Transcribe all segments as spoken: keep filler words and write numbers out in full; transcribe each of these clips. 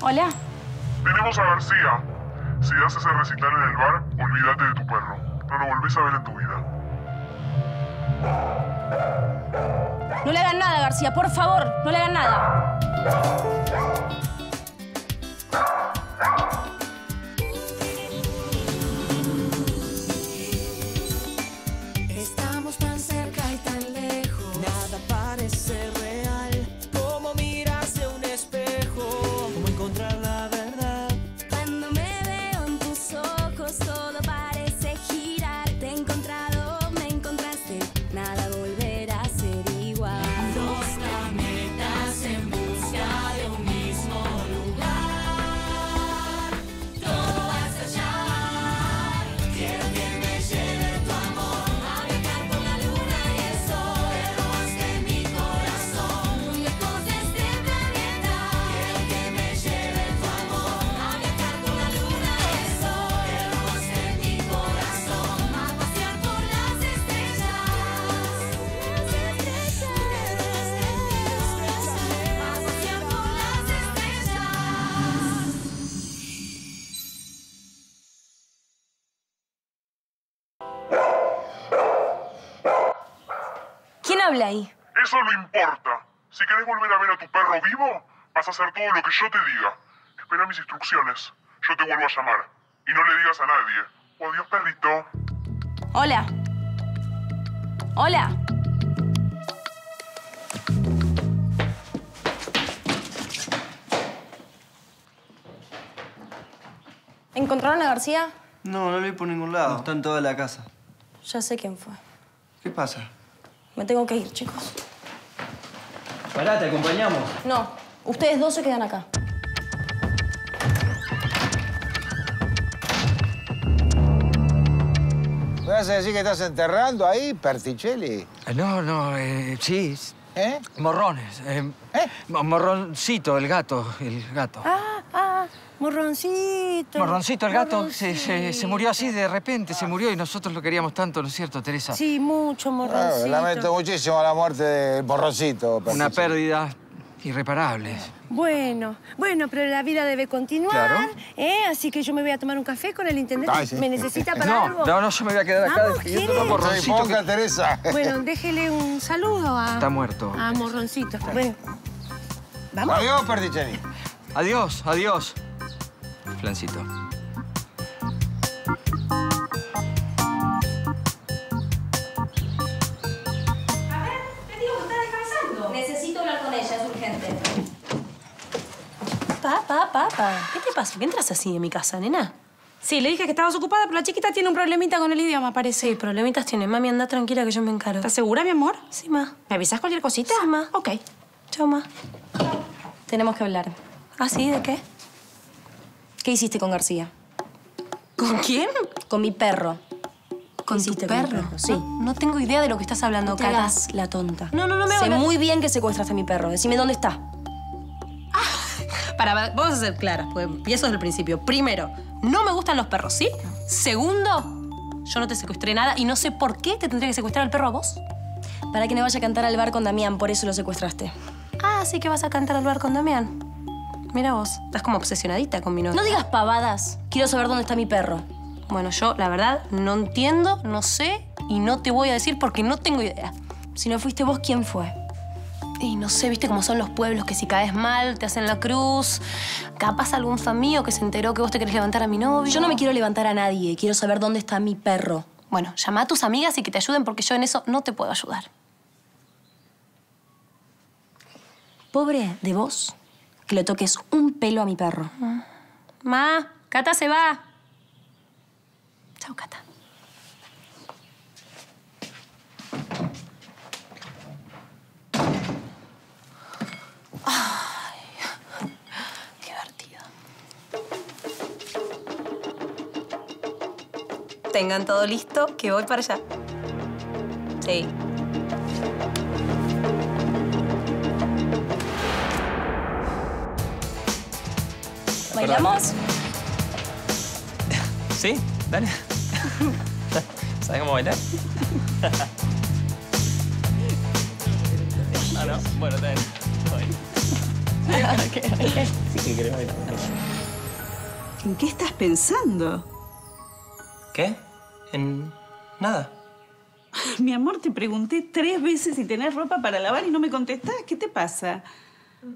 Hola. Tenemos a García. Si haces el recital en el bar, olvídate de tu perro. No lo volvés a ver en tu vida. No le hagan nada, García, por favor. No le hagan nada. Estamos tan cerca y tan lejos. Nada parece real. Como mirarse un espejo. Como encontrar la verdad. Cuando me veo en tus ojos, todo parece girar. Te he encontrado, me encontraste. Nada volverá a ser igual. Dos planetas en busca de un mismo lugar. Todo va a estallar. Quiero que me lleve tu amor a viajar por la luna y el sol. Pero hasta en mi corazón, muy lejos de este planeta. Quiero que me lleve tu amor a viajar por la luna y el sol. Pero hasta en mi corazón, a pasear por las estrellas. A pasear por las estrellas. ¿Quién habla ahí? Eso no importa. Si querés volver a ver a tu perro vivo, vas a hacer todo lo que yo te diga. Espera mis instrucciones. Yo te vuelvo a llamar. Y no le digas a nadie. O adiós, perrito. Hola. Hola. ¿Encontraron a García? No, no lo vi por ningún lado. Está en toda la casa. Ya sé quién fue. ¿Qué pasa? Me tengo que ir, chicos. Pará, te acompañamos. No, ustedes dos se quedan acá. ¿Me vas a decir que estás enterrando ahí, Perticelli? Eh, No, no, eh, sí. s- ¿Eh? Morrones. eh, ¿Eh? mo- Morroncito, el gato. El gato. Ah, ah, morroncito. Morroncito, el gato, se, se- se murió así de repente, se murió y nosotros lo queríamos tanto, ¿no es cierto, Teresa? Sí, mucho Ah, morroncito. lamento muchísimo la muerte del borrocito, Una Perticelli. pérdida irreparable. Bueno, bueno, pero la vida debe continuar. Claro. ¿Eh? Así que yo me voy a tomar un café con el intendente. Ay, sí. ¿Me necesita para No, algo? no, no, yo me voy a quedar acá Vamos, despidiendo a ¿quiere? Sí, Morroncito. ponga, que Teresa. Bueno, déjele un saludo a... Está muerto. A morroncito. Bueno, ¿vamos? Adiós, Perticelli. Adiós, adiós. Flancito. A ver, te digo que está descansando. Necesito hablar con ella, es urgente. Pa, pa, pa, pa. ¿Qué te pasa? ¿Qué entras así en mi casa, nena? Sí, le dije que estabas ocupada, pero la chiquita tiene un problemita con el idioma, parece. Sí, problemitas tiene. Mami, anda tranquila que yo me encargo. ¿Estás segura, mi amor? Sí, ma. ¿Me avisás cualquier cosita? Sí, ma. Ok. Chau, ma. Tenemos que hablar. ¿Ah, sí? ¿De qué? ¿Qué hiciste con García? ¿Con quién? Con mi perro. ¿Con tu hiciste perro? Sí. No, no tengo idea de lo que estás hablando, No te Cata. hagas la tonta. No, no, no me Sé hagas. muy bien que secuestraste a mi perro. Decime dónde está. Para, vamos a ser claras, porque empiezo desde el principio. Primero, no me gustan los perros, ¿sí? Segundo, yo no te secuestré nada y no sé por qué te tendría que secuestrar el perro a vos. Para que no vaya a cantar al bar con Damián, por eso lo secuestraste. Ah, así que vas a cantar al bar con Damián. Mira vos, estás como obsesionadita con mi novio. No digas pavadas. Quiero saber dónde está mi perro. Bueno, yo la verdad no entiendo, no sé y no te voy a decir porque no tengo idea. Si no fuiste vos, ¿quién fue? Y no sé, viste cómo son los pueblos, que si caes mal te hacen la cruz. Capaz algún familio que se enteró que vos te querés levantar a mi novio. Yo no me quiero levantar a nadie. Quiero saber dónde está mi perro. Bueno, llama a tus amigas y que te ayuden porque yo en eso no te puedo ayudar. Pobre de vos que le toques un pelo a mi perro. Ma, Cata se va. Chao, Cata. Qué divertido. Tengan todo listo, que voy para allá. Sí. ¿Bailamos? ¿Sí? Dale. ¿Sabes cómo bailar? Bueno, bueno, then. Okay, okay. Sí, que creo. ¿En qué estás pensando? ¿Qué? En nada. Mi amor, te pregunté tres veces si tenés ropa para lavar y no me contestás. ¿Qué te pasa?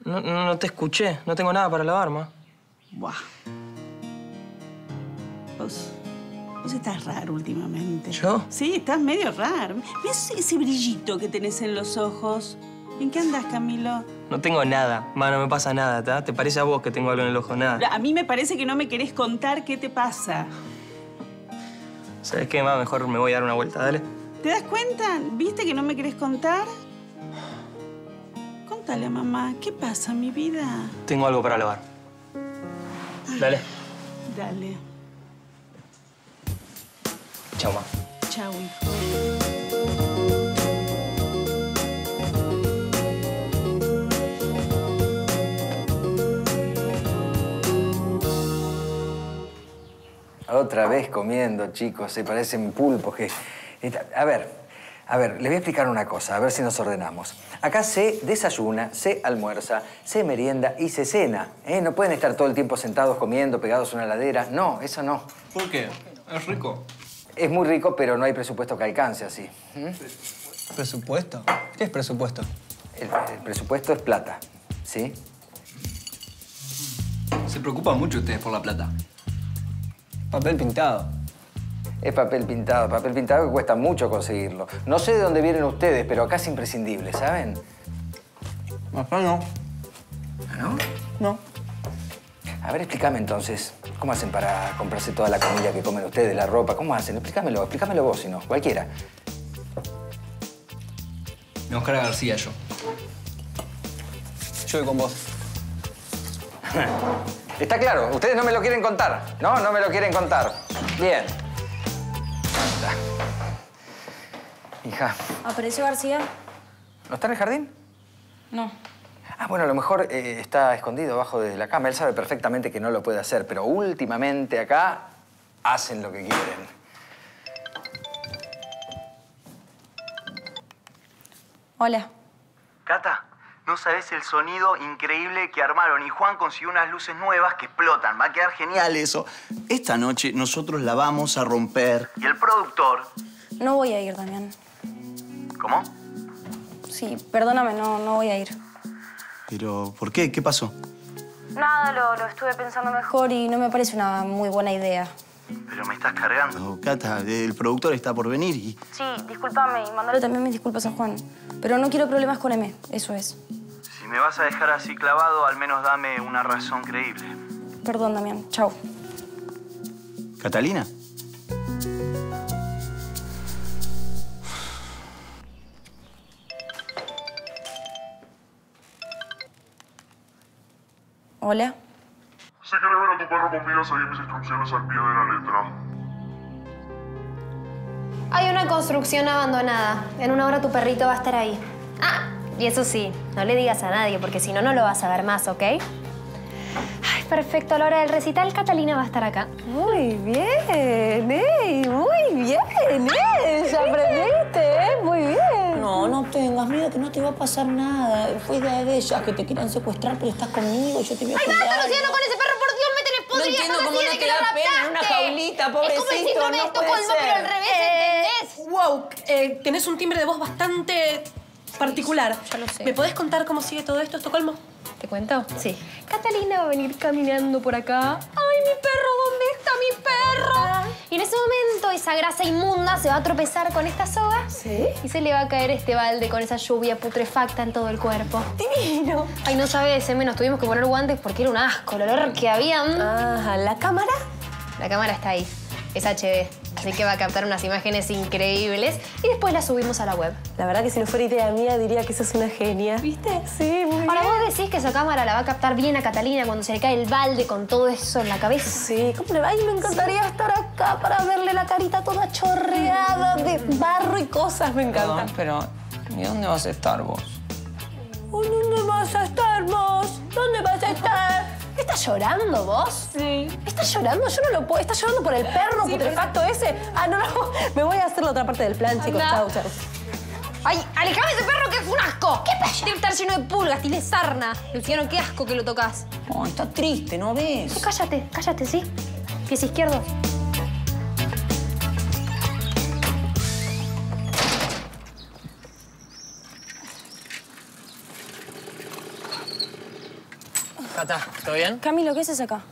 No, no, no te escuché. No tengo nada para lavar, ma. Buah. Vos... Vos estás raro últimamente. ¿Yo? Sí, estás medio raro. ¿Ves ese brillito que tenés en los ojos? ¿En qué andas, Camilo? No tengo nada. Ma, no me pasa nada, ¿tá? ¿Te parece a vos que tengo algo en el ojo? Nada. A mí me parece que no me querés contar qué te pasa. ¿Sabés qué, ma? Mejor me voy a dar una vuelta, dale. ¿Te das cuenta? ¿Viste que no me querés contar? Contale a mamá. ¿Qué pasa, mi vida? Tengo algo para lavar. Ay. Dale. Dale. Chau, ma. Chau, hijo. Otra vez comiendo, chicos. Se parecen pulpos que... A ver, a ver, les voy a explicar una cosa, a ver si nos ordenamos. Acá se desayuna, se almuerza, se merienda y se cena. ¿Eh? No pueden estar todo el tiempo sentados comiendo, pegados a una heladera. No, eso no. ¿Por qué? Es rico. Es muy rico, pero no hay presupuesto que alcance así. ¿Mm? ¿Presupuesto? ¿Qué es presupuesto? El, el presupuesto es plata, ¿sí? Se preocupan mucho ustedes por la plata. Papel pintado. Es papel pintado, papel pintado que cuesta mucho conseguirlo. No sé de dónde vienen ustedes, pero acá es imprescindible, ¿saben? Acá no. ¿Ah, no? No. A ver, explícame entonces, ¿cómo hacen para comprarse toda la comida que comen ustedes, la ropa? ¿Cómo hacen? Explícamelo, explícamelo vos, si no, cualquiera. Me Oscar García, yo. Yo voy con vos. Está claro, ustedes no me lo quieren contar. No, no me lo quieren contar. Bien. Hija. ¿Apareció García? ¿No está en el jardín? No. Ah, bueno, a lo mejor eh, está escondido abajo de la cama. Él sabe perfectamente que no lo puede hacer, pero últimamente acá hacen lo que quieren. Hola. Cata. No sabés el sonido increíble que armaron. Y Juan consiguió unas luces nuevas que explotan. Va a quedar genial eso. Esta noche nosotros la vamos a romper. Y el productor... No voy a ir, Damián. ¿Cómo? Sí, perdóname, no, no voy a ir. ¿Pero por qué? ¿Qué pasó? Nada, lo, lo estuve pensando mejor y no me parece una muy buena idea. Pero me estás cargando. No, Cata, el productor está por venir y... Sí, discúlpame y mandale también mis disculpas a Juan. Pero no quiero problemas con M, eso es. Si me vas a dejar así clavado, al menos dame una razón creíble. Perdón, Damián. Chau. ¿Catalina? Hola. Si querés ver a tu perro conmigo, seguí mis instrucciones al pie de la letra. Hay una construcción abandonada. En una hora tu perrito va a estar ahí. ¡Ah! Y eso sí, no le digas a nadie, porque si no, no lo vas a ver más, ¿ok? Ay, perfecto. A la hora del recital, Catalina va a estar acá. Muy bien, ey, muy bien, ey. Ya aprendiste, ¿eh? Muy bien. No, no tengas miedo, que no te va a pasar nada. Fue idea de ellas que te quieran secuestrar, pero estás conmigo, yo te voy a cuidar. ¡Ay, basta, Luciano, con ese perro! ¡Por Dios, me tenés podrida! No entiendo cómo no te da pena en una jaulita, pobrecito. Es como el síndrome de Estocolmo, pero al revés, ¿entendés? Wow, eh, tenés un timbre de voz bastante... particular. Yo lo sé. ¿Me podés contar cómo sigue todo esto, Estocolmo? ¿Te cuento? Sí. Catalina va a venir caminando por acá. ¡Ay, mi perro! ¿Dónde está mi perro? Y en ese momento esa grasa inmunda se va a tropezar con esta soga. ¿Sí? Y se le va a caer este balde con esa lluvia putrefacta en todo el cuerpo. ¡Divino! Ay, no sabés, eh, menos tuvimos que poner guantes porque era un asco el olor que había. Ajá. ¿La cámara? La cámara está ahí. Es H D, así que va a captar unas imágenes increíbles y después las subimos a la web. La verdad que si no fuera idea mía, diría que sos una genia. ¿Viste? Sí, muy bien. Ahora, ¿vos decís que esa cámara la va a captar bien a Catalina cuando se le cae el balde con todo eso en la cabeza? Sí, ¿cómo le va? Ay, me encantaría sí. estar acá para verle la carita toda chorreada de barro y cosas. Me encanta. No, pero ¿y dónde vas a estar vos? ¿Dónde vas a estar vos? ¿Dónde vas a estar? ¿Estás llorando vos? Sí. ¿Estás llorando? Yo no lo puedo. ¿Estás llorando por el perro sí, putrefacto pero... ese? Ah, no, no. Me voy a hacer la otra parte del plan, chicos. Chau, chau. ¡Ay, alejame ese perro que es un asco! ¿Qué pasa? Debe estar lleno de pulgas y de sarna. Luciano, qué asco que lo tocas. No, está triste, ¿no ves? Tú cállate, cállate, ¿sí? Pies izquierdos. Cata, ¿todo bien? Camilo, ¿qué haces acá?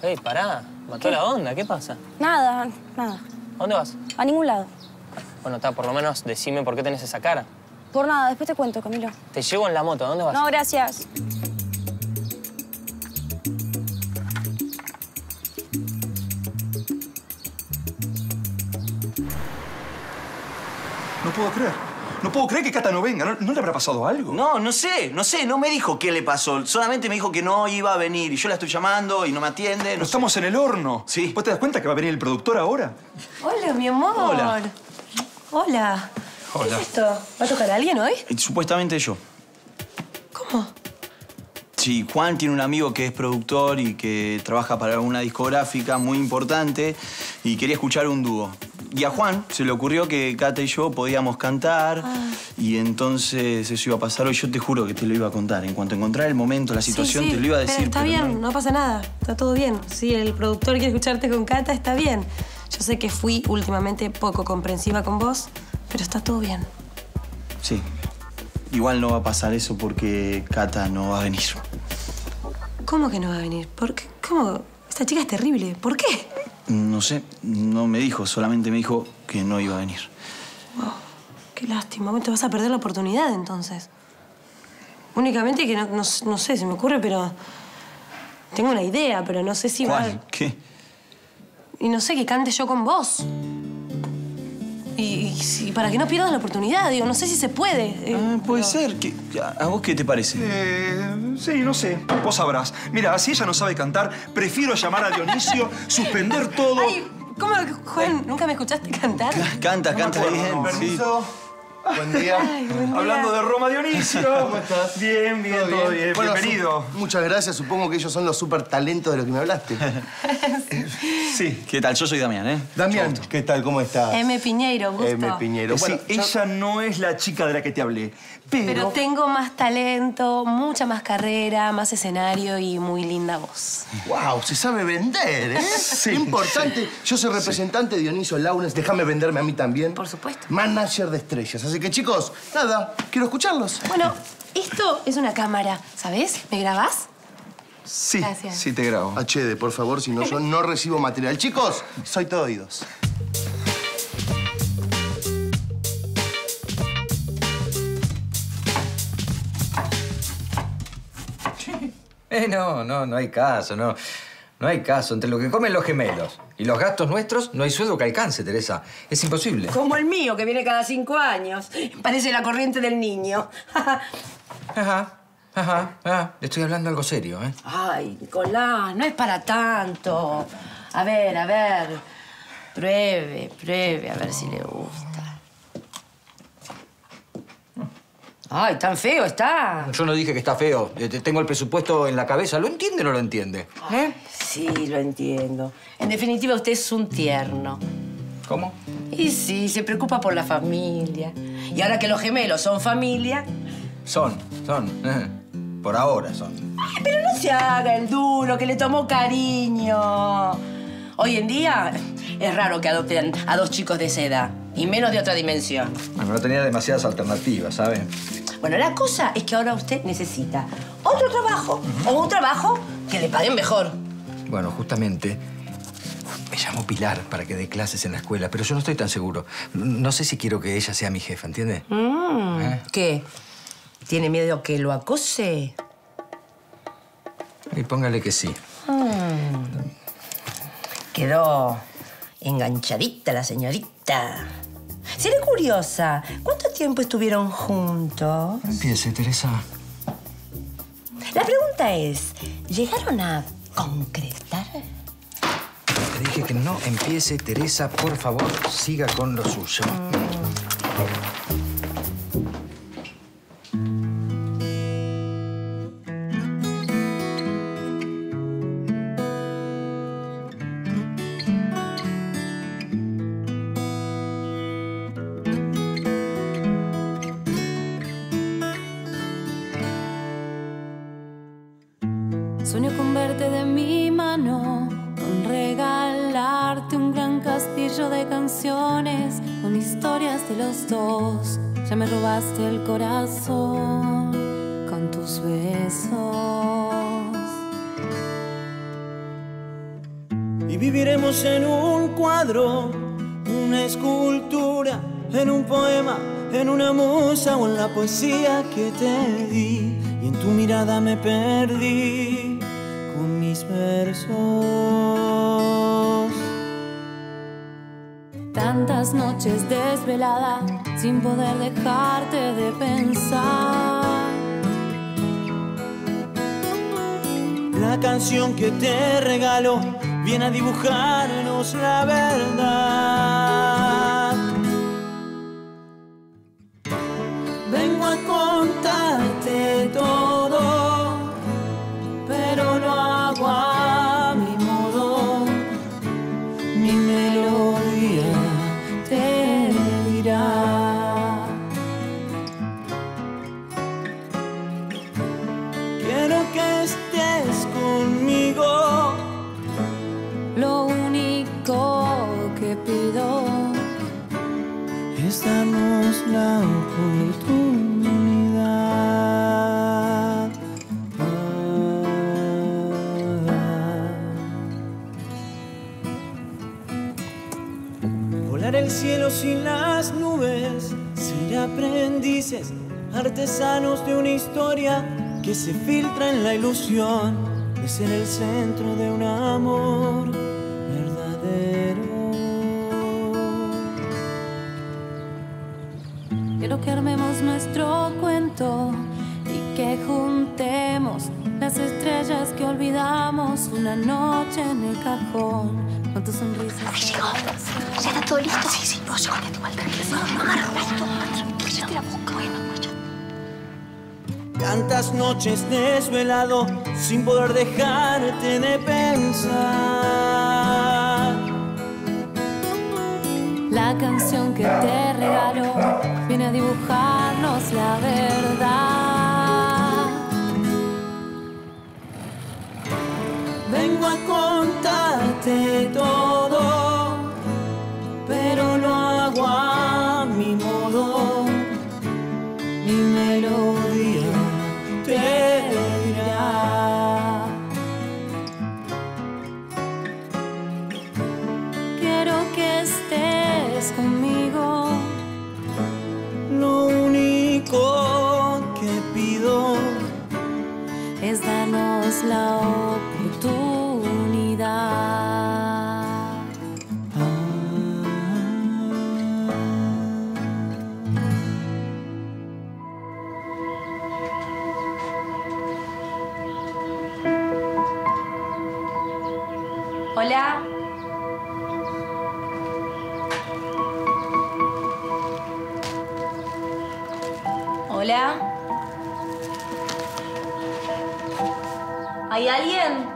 Ey, pará. Mató la onda, ¿qué pasa? Nada, nada. ¿A dónde vas? A ningún lado. Bueno, está, por lo menos decime por qué tenés esa cara. Por nada, después te cuento, Camilo. Te llevo en la moto, ¿a dónde vas? No, gracias. No puedo creer. No puedo creer que Cata no venga. ¿No, ¿No le habrá pasado algo? No, no sé. No sé. No me dijo qué le pasó. Solamente me dijo que no iba a venir. Y yo la estoy llamando y no me atiende. No, no estamos en el horno. Sí. ¿Vos te das cuenta que va a venir el productor ahora? Hola, mi amor. Hola. Hola. Hola. ¿Qué es esto? ¿Va a tocar a alguien hoy? Supuestamente yo. ¿Cómo? Sí, Juan tiene un amigo que es productor y que trabaja para una discográfica muy importante y quería escuchar un dúo. Y a Juan se le ocurrió que Cata y yo podíamos cantar ah. y entonces eso iba a pasar hoy. Yo te juro que te lo iba a contar. En cuanto encontrara el momento, la situación, sí, sí. te lo iba a decir. Pero está pero bien, no... no pasa nada. Está todo bien. Si el productor quiere escucharte con Cata, está bien. Yo sé que fui últimamente poco comprensiva con vos, pero está todo bien. Sí. Igual no va a pasar eso porque Cata no va a venir. ¿Cómo que no va a venir? ¿Por qué? ¿Cómo? Esta chica es terrible. ¿Por qué? No sé. No me dijo. Solamente me dijo que no iba a venir. Wow. Qué lástima. Te vas a perder la oportunidad, entonces. Únicamente que no, no, no sé, se me ocurre, pero... Tengo una idea, pero no sé si ¿Cuál? va... ¿Qué? Y no sé, que cante yo con vos. Y, y, y para que no pierdas la oportunidad, digo, no sé si se puede. Eh, ah, puede pero... ser. ¿Qué, a, ¿A vos qué te parece? Eh, sí, no sé. Vos sabrás. Mira, si ella no sabe cantar, prefiero llamar a Dionisio, suspender todo. Ay, ¿cómo, Juan? Ay. ¿Nunca me escuchaste cantar? Canta, canta bien. Permiso. Buen día. Ay, buen día. Hablando de Roma, Dionisio. ¿Cómo estás? Bien, bien, todo bien. Todo bien. Bueno, bienvenido. Muchas gracias. Supongo que ellos son los súper talentos de los que me hablaste. sí. sí. ¿Qué tal? Yo soy Damián, ¿eh? Damián. ¿Qué tal? ¿Cómo estás? M. Piñeiro, gusto. M. Piñeiro. Bueno, sí, yo... ella no es la chica de la que te hablé, pero... Pero tengo más talento, mucha más carrera, más escenario y muy linda voz. Wow, se sabe vender, ¿eh? sí. Qué importante. Yo soy representante de Dionisio Launes. Déjame venderme a mí también. Por supuesto. Manager de estrellas. Así que, chicos, nada, quiero escucharlos. Bueno, esto es una cámara, ¿sabés? ¿Me grabás? Sí, Gracias. sí te grabo. H D, por favor, si no, yo no recibo material. Chicos, soy todo oídos. Eh, no, no, no hay caso, no. No hay caso. Entre lo que comen los gemelos y los gastos nuestros, no hay sueldo que alcance, Teresa. Es imposible. Como el mío, que viene cada cinco años. Parece la corriente del niño. ajá, ajá, ajá. Le estoy hablando algo serio, ¿eh? Ay, Nicolás, no es para tanto. A ver, a ver. Pruebe, pruebe, a ver si le gusta. Ay, tan feo está. Yo no dije que está feo. Tengo el presupuesto en la cabeza. ¿Lo entiende o no lo entiende? ¿Eh? Sí, lo entiendo. En definitiva, usted es un tierno. ¿Cómo? Y sí, se preocupa por la familia. Y ahora que los gemelos son familia... Son, son. Por ahora son. Ay, pero no se haga el duro, que le tomó cariño. Hoy en día es raro que adopten a dos chicos de esa edad. Y menos de otra dimensión. Bueno, no tenía demasiadas alternativas, ¿sabes? Bueno, la cosa es que ahora usted necesita otro trabajo uh-huh. o un trabajo que le paguen mejor. Bueno, justamente me llamo Pilar para que dé clases en la escuela, pero yo no estoy tan seguro. No sé si quiero que ella sea mi jefa, ¿entiendes? Mm, ¿Eh? ¿Qué? ¿Tiene miedo que lo acose? Y póngale que sí. Mm. Quedó enganchadita la señorita. Seré curiosa, ¿cuánto tiempo estuvieron juntos? Empiece, Teresa. La pregunta es, ¿llegaron a concretar? Te dije que no empiece, Teresa. Por favor, siga con lo suyo. Sueño con verte de mi mano, con regalarte un gran castillo de canciones, con historias de los dos. Ya me robaste el corazón con tus besos. Y viviremos en un cuadro, una escultura, en un poema, en una musa o en la poesía que te di. Y en tu mirada me perdí con mis versos. Tantas noches desvelada, sin poder dejarte de pensar. La canción que te regalo viene a dibujarnos la verdad. Vengo a contarte todo, pero lo hago a mi modo. Mi melodía te dirá. Quiero que estés conmigo. Lo único que pido es darnos la oportunidad. Ah, ah. Volar el cielo sin las nubes, ser aprendices, artesanos de una historia que se filtra en la ilusión de ser el centro de un amor verdadero. Quiero que armemos nuestro cuento y que juntemos las estrellas que olvidamos una noche en el cajón con tus sonrisas. Ay, llegó. ¿Ya está todo listo? Sí, sí, no, llegó. No, no, no, no. Tantas noches desvelado, sin poder dejarte de pensar. La canción que te regalo viene a dibujarnos la verdad. Vengo a contarte todo, pero lo hago a mi modo. Mi melodía te dirá. Quiero que estés conmigo. Lo único que pido es darnos la oportunidad. Hola. Hola. ¿Hay alguien?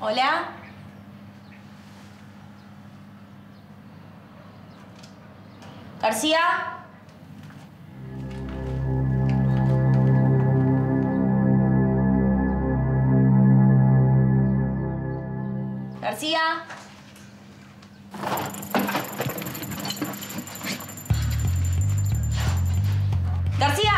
Hola. García. García. García.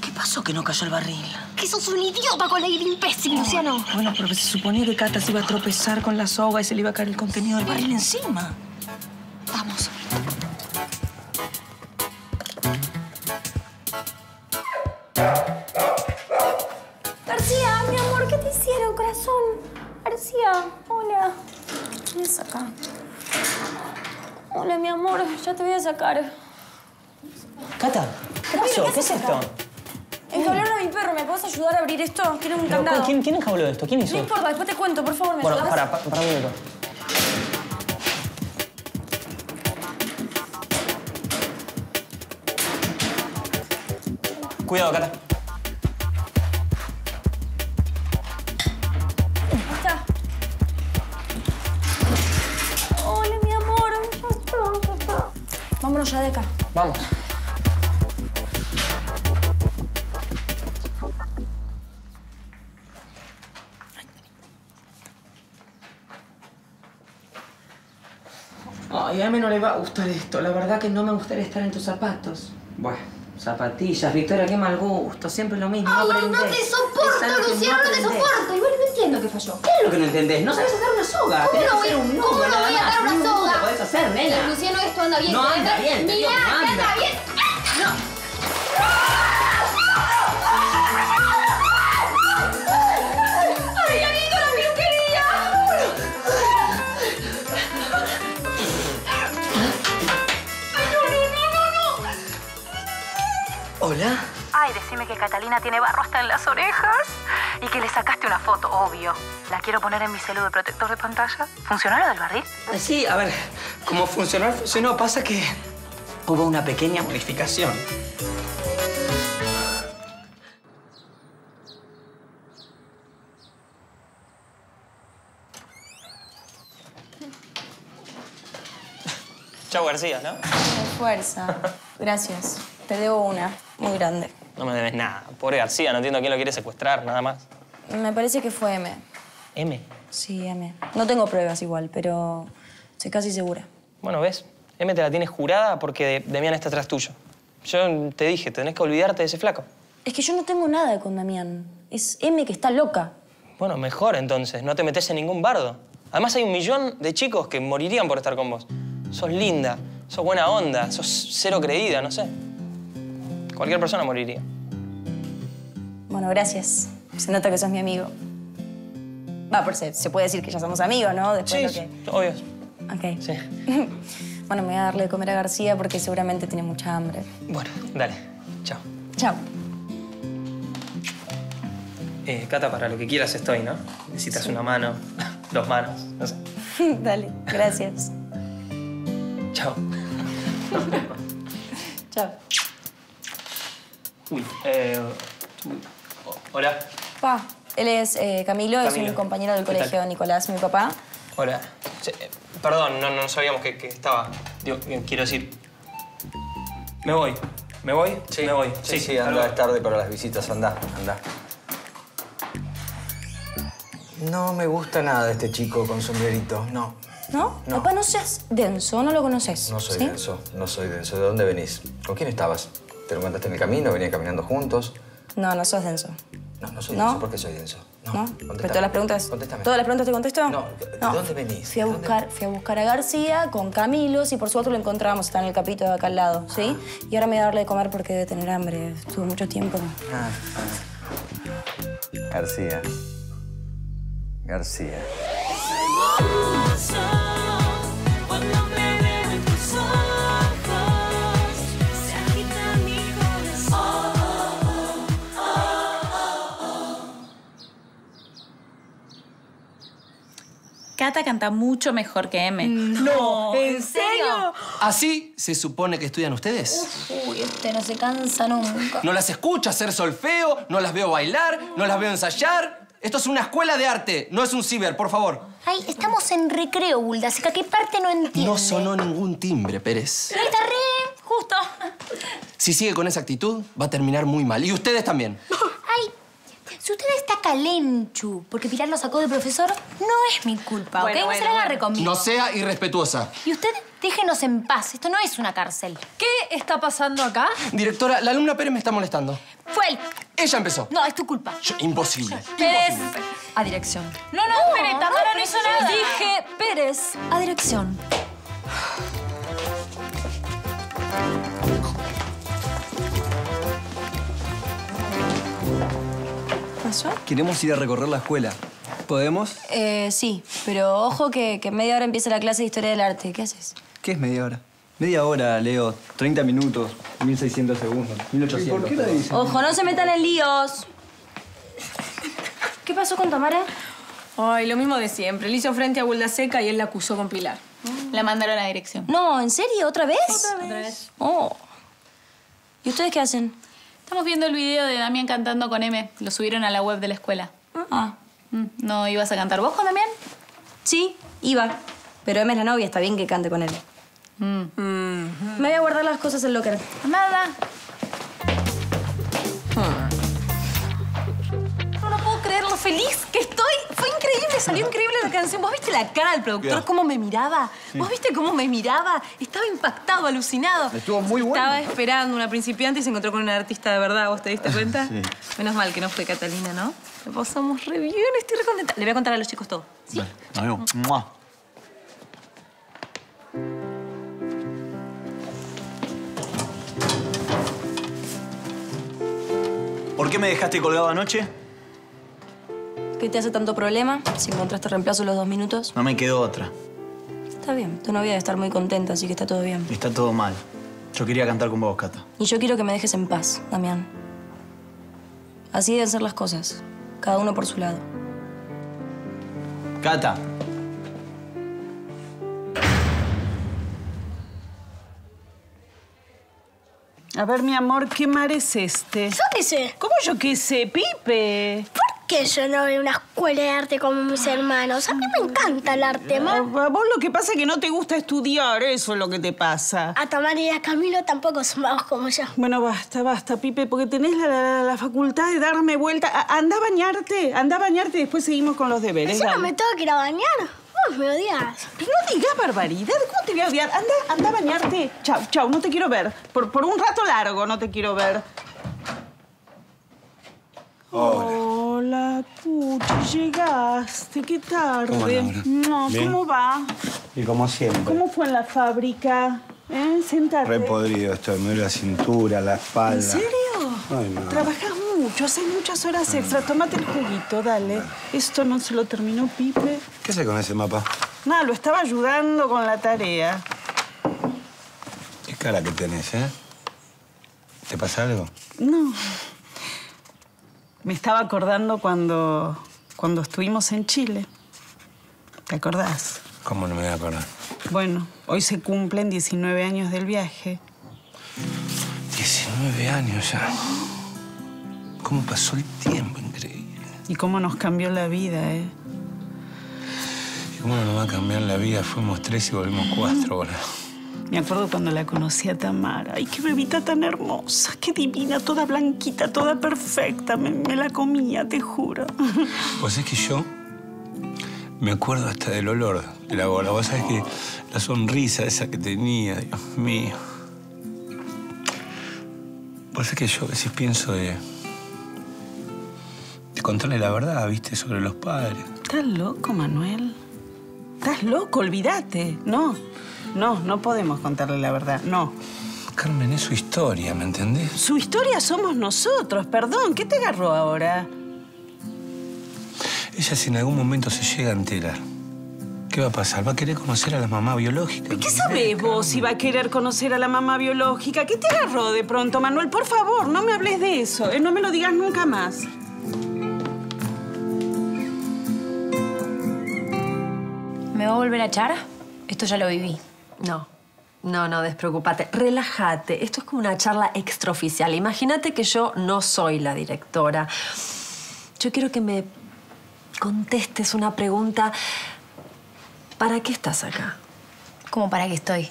¿Qué pasó que no cayó el barril? que sos un idiota con la idea imbécil, Luciano. Bueno, pero se suponía que Cata se iba a tropezar con la soga y se le iba a caer el contenido del barril encima. Vamos. García, mi amor, ¿qué te hicieron, corazón? García, hola. ¿Qué tienes acá? Hola, mi amor, ya te voy a sacar. Cata, ¿qué pasó? ¿Qué, ¿Qué es esto? Enjablaron a mi perro. ¿Me puedes ayudar a abrir esto? Tiene un candado. ¿Quién, quién enjabló esto? ¿Quién hizo? No importa, después te cuento. Por favor, ¿me ayudas? Bueno, para, para, para un minuto. Cuidado, Cata. Vámonos ya de acá. Vamos. Ay, a mí no le va a gustar esto. La verdad que no me gustaría estar en tus zapatos. Bueno, zapatillas, Victoria, qué mal gusto. Siempre lo mismo. Ay, no, no te soporto, Luciano, no, no te soporto. Igual no entiendo qué falló. ¿Qué es lo que no entendés? No sabes atar una soga. ¿Cómo no voy a un nudo, nada más. Atar una soga? ¿Qué podés hacer, nena? Pero, Luciano, esto anda bien. No anda bien. Mirá, anda. anda bien. No. ¿Hola? Ay, decime que Catalina tiene barro hasta en las orejas y que le sacaste una foto, obvio. La quiero poner en mi celu de protector de pantalla. ¿Funcionó lo del barril? Sí, a ver, como funcionó, funcionó. Pasa que hubo una pequeña modificación. Chau, García, ¿no? Con fuerza. Gracias. Te debo una muy grande. No me debes nada. Pobre García, no entiendo quién lo quiere secuestrar, nada más. Me parece que fue M. ¿M? Sí, M. No tengo pruebas igual, pero estoy casi segura. Bueno, ¿ves? M te la tienes jurada porque Damián está atrás tuyo. Yo te dije, tenés que olvidarte de ese flaco. Es que yo no tengo nada con Damián. Es M que está loca. Bueno, mejor entonces. No te metes en ningún bardo. Además, hay un millón de chicos que morirían por estar con vos. Sos linda, sos buena onda, sos cero creída, no sé. Cualquier persona moriría. Bueno, gracias. Se nota que sos mi amigo. Va, por se, se puede decir que ya somos amigos, ¿no? Después sí, lo que... obvio. Ok. Sí. Bueno, me voy a darle de comer a García porque seguramente tiene mucha hambre. Bueno, dale. Chao. Chao. Eh, Cata, para lo que quieras estoy, ¿no? Necesitas sí. una mano, dos manos, no sé. Dale, gracias. Chao. Chao. Uy, eh... Hola. Pa, él es eh, Camilo, Camilo, es un compañero del colegio, Nicolás, mi papá. Hola. Sí, eh, perdón, no, no sabíamos que, que estaba. Digo, quiero decir... Me voy. ¿Me voy? Sí. Me voy. Sí, sí, sí anda, es tarde para las visitas. Andá, andá. No me gusta nada de este chico con sombrerito, no. ¿No? No. Papá, no seas denso, no lo conoces. No soy ¿sí? denso, no soy denso. ¿De dónde venís? ¿Con quién estabas? ¿Te lo contaste en el camino? ¿Venían caminando juntos? No, no sos denso. No, no soy denso. ¿No? ¿Por qué soy denso? No. ¿No? Pero todas las preguntas... Contéstame. ¿Todas las preguntas te contesto? No. ¿De no. dónde venís? Fui a, buscar, dónde... fui a buscar a García con Camilo. Si por suerte lo encontramos, está en el capito de acá al lado, ¿sí? Ah. Y ahora me voy a darle de comer porque debe tener hambre. Estuvo mucho tiempo. Ah. García. García. Cata canta mucho mejor que M. No, ¿en serio? ¿Así se supone que estudian ustedes? Uf, uy, este no se cansa nunca. No las escucho hacer solfeo, no las veo bailar, no las veo ensayar. Esto es una escuela de arte, no es un ciber, por favor. Ay, estamos en recreo, Buldasica. ¿Qué parte no entiende? No sonó ningún timbre, Pérez. Ahí está re justo. Si sigue con esa actitud, va a terminar muy mal. Y ustedes también. Ay. Si usted está calenchu porque Pilar lo sacó de profesor, no es mi culpa, bueno, ¿ok? Bueno, no se la agarre conmigo. No sea irrespetuosa. Y usted, déjenos en paz. Esto no es una cárcel. ¿Qué está pasando acá? Directora, la alumna Pérez me está molestando. Fue él. Ella empezó. No, es tu culpa. Yo, imposible. Pérez. Imposible. A dirección. No, no, no Pérez, Tamara no, no hizo nada. Dije Pérez a dirección. ¿Qué pasó? Queremos ir a recorrer la escuela. ¿Podemos? Eh, sí, pero ojo que en media hora empieza la clase de Historia del Arte. ¿Qué haces? ¿Qué es media hora? Media hora, Leo. treinta minutos, mil seiscientos segundos, mil ochocientos. ¿Y por qué la dicen? ¡Ojo, no se metan en líos! ¿Qué pasó con Tamara? Ay, lo mismo de siempre. Le hizo frente a Buldaseca y él la acusó con Pilar. Mm. La mandaron a dirección. No, ¿en serio? ¿Otra vez? Otra vez. Otra vez. Oh. ¿Y ustedes qué hacen? Estamos viendo el video de Damián cantando con M. Lo subieron a la web de la escuela. Ah. ¿No ibas a cantar vos con Damián? Sí, iba. Pero M es la novia, está bien que cante con él. Mm. Mm-hmm. Me voy a guardar las cosas en locker. Nada. Hmm. No lo puedo creer lo feliz que estoy. Fue increíble, salió increíble la canción. ¿Vos viste la cara del productor? Yeah. ¿Cómo me miraba? Sí. ¿Vos viste cómo me miraba? Estaba impactado, alucinado. Estuvo muy bueno. Estaba esperando una principiante y se encontró con una artista de verdad. ¿Vos te diste cuenta? Sí. Menos mal que no fue Catalina, ¿no? Lo pasamos re bien, estoy re contenta. Le voy a contar a los chicos todo. ¿Sí? Vale. Adiós. Mua. ¿Por qué me dejaste colgado anoche? ¿Qué te hace tanto problema? Si encontraste reemplazo en los dos minutos. No me quedó otra. Está bien. Tu novia debe estar muy contenta, así que está todo bien. Está todo mal. Yo quería cantar con vos, Cata. Y yo quiero que me dejes en paz, Damián. Así deben ser las cosas. Cada uno por su lado. Cata. A ver, mi amor, ¿qué mar es este? Yo qué sé. ¿Cómo yo qué sé, Pipe? ¿Por qué yo no voy a una escuela de arte como mis hermanos? A mí me encanta el arte, ma. A vos lo que pasa es que no te gusta estudiar, eso es lo que te pasa. A Tamara y a Camilo tampoco son magos como yo. Bueno, basta, basta, Pipe, porque tenés la, la, la facultad de darme vuelta. A, anda a bañarte, anda a bañarte y después seguimos con los deberes. ¿Yo no me tengo que ir a bañar? Vos me odias. No digas barbaridad. ¿Cómo te voy a odiar? Anda, anda a bañarte. Chau, chau. No te quiero ver. Por, por un rato largo no te quiero ver. Hola, Hola Puchi. Llegaste. Qué tarde. No, ¿cómo va? Y como siempre. ¿Cómo fue en la fábrica? ¿Eh? Sentate. Re podrido estoy. Me duele la cintura, la espalda. ¿En serio? Ay, no. Trabajás mucho, haces muchas horas extra. Tómate el juguito, dale. Esto no se lo terminó, Pipe. ¿Qué hace con ese mapa? Nada, lo estaba ayudando con la tarea. Qué cara que tenés, ¿eh? ¿Te pasa algo? No. Me estaba acordando cuando, cuando estuvimos en Chile. ¿Te acordás? ¿Cómo no me voy a acordar? Bueno, hoy se cumplen diecinueve años del viaje. diecinueve años ya. ¿Cómo pasó el tiempo? Increíble. Y cómo nos cambió la vida, ¿eh? Y cómo nos va a cambiar la vida. Fuimos tres y volvimos cuatro, boludo. Me acuerdo cuando la conocí a Tamara. Ay, qué bebita tan hermosa, qué divina, toda blanquita, toda perfecta. Me, me la comía, te juro. Pues es que yo me acuerdo hasta del olor de la bola. Vos sabés que la sonrisa esa que tenía, Dios mío. Vos sabés que yo a veces pienso de... contarle la verdad, viste, sobre los padres. Estás loco, Manuel. Estás loco, olvídate. No, no, no podemos contarle la verdad, no. Carmen, es su historia, ¿me entendés? Su historia somos nosotros, perdón. ¿Qué te agarró ahora? Ella, si en algún momento se llega a enterar, ¿qué va a pasar? ¿Va a querer conocer a la mamá biológica? ¿Qué sabés vos si va a querer conocer a la mamá biológica? ¿Qué te agarró de pronto, Manuel? Por favor, no me hables de eso. No me lo digas nunca más. ¿Me va a volver a echar? Esto ya lo viví. No, no, no, despreocupate. Relájate. Esto es como una charla extraoficial. Imagínate que yo no soy la directora. Yo quiero que me contestes una pregunta. ¿Para qué estás acá? ¿Cómo para qué estoy?